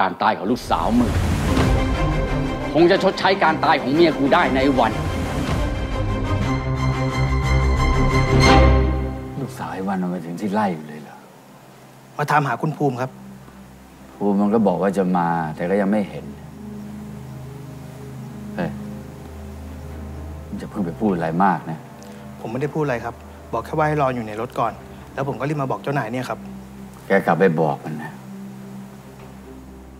การตายของลูกสาวมึงคงจะชดใช้การตายของเมียกูได้ในวันลูกสาวไอ้วันมาถึงที่ไร่อยู่เลยเหรอมาถามหาคุณภูมิครับภูมิมันก็บอกว่าจะมาแต่ก็ยังไม่เห็นเฮ้ยจะเพิ่งไปพูดอะไรมากนะผมไม่ได้พูดอะไรครับบอกแค่ว่าให้รออยู่ในรถก่อนแล้วผมก็รีบมาบอกเจ้านายเนี่ยครับแกกลับไปบอกมันนะ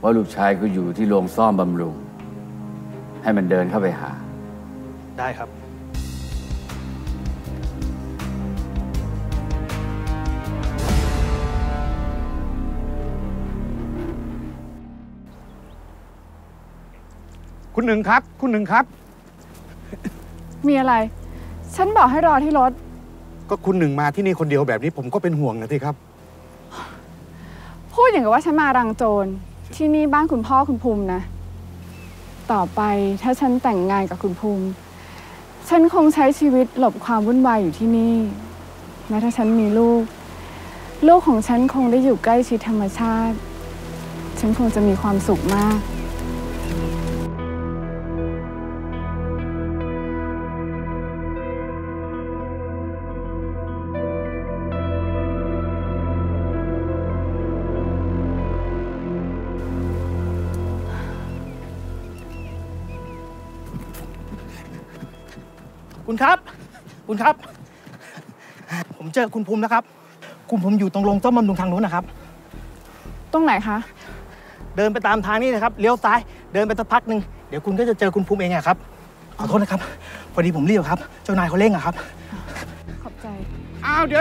ว่าลูกชายกูอยู่ที่โรงซ่อมบำรุงให้มันเดินเข้าไปหาได้ครับคุณหนึ่งครับคุณหนึ่งครับมีอะไรฉันบอกให้รอที่รถก็คุณหนึ่งมาที่นี่คนเดียวแบบนี้ผมก็เป็นห่วงนะที่ครับพูดอย่างกับว่าฉันมารังโจรที่นี่บ้านคุณพ่อคุณภูมินะต่อไปถ้าฉันแต่งงานกับคุณภูมิฉันคงใช้ชีวิตหลบความวุ่นวายอยู่ที่นี่และถ้าฉันมีลูกลูกของฉันคงได้อยู่ใกล้ชิดธรรมชาติฉันคงจะมีความสุขมากคุณครับคุณครับผมเจอคุณภูมิแล้วครับคุณภูมิอยู่ตรงโรงซ่อมบำรุงทางนู้นนะครับตรงไหนคะเดินไปตามทางนี้นะครับเลี้ยวซ้ายเดินไปสักพักหนึ่งเดี๋ยวคุณก็จะเจอคุณภูมิเองอะครับขอโทษนะครับพอดีผมรีบครับเจ้านายเขาเร่งอะครับขอบใจอ้าวเดี๋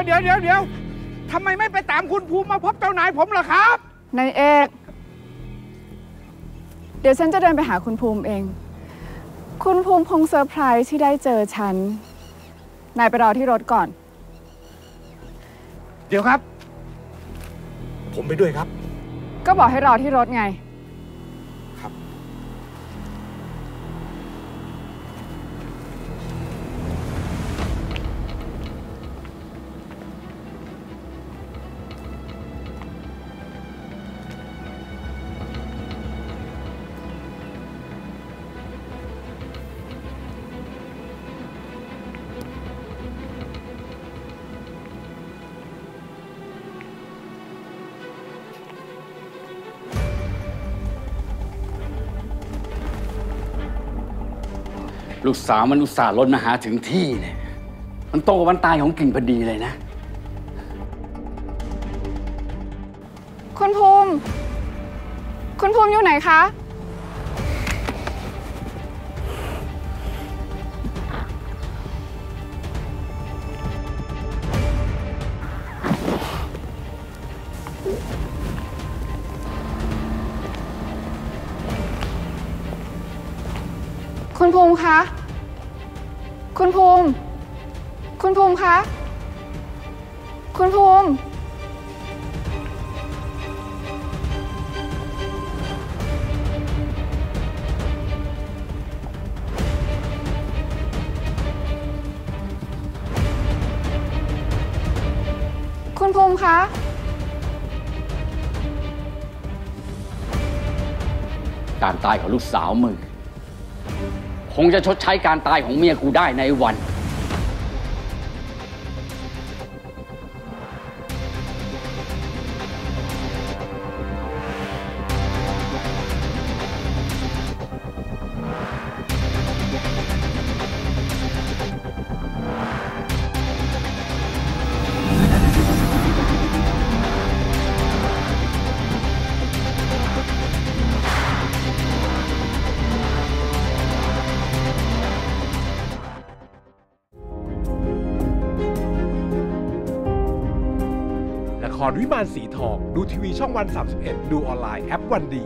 ยวทำไมไม่ไปตามคุณภูมิมาพบเจ้านายผมล่ะครับนายเอกเดี๋ยวฉันจะเดินไปหาคุณภูมิเองคุณภูมิคงเซอร์ไพรส์ที่ได้เจอฉันนายไปรอที่รถก่อนเดี๋ยวครับผมไปด้วยครับก็บอกให้รอที่รถไงครับลูกสาวมันอุตส่าห์ล้นมาหาถึงที่เนี่ยมันตรงกับวันตายของกิ่งพอดีเลยนะคุณภูมิคุณภูมิอยู่ไหนคะคุณภูมิคะคุณภูมิคุณภูมิคะคุณภูมิคุณภูมิคะการตายของลูกสาวมึงคงจะชดใช้การตายของเมียกูได้ในวันวิมานสีทองดูทีวีช่องวัน31ดูออนไลน์แอปวันดี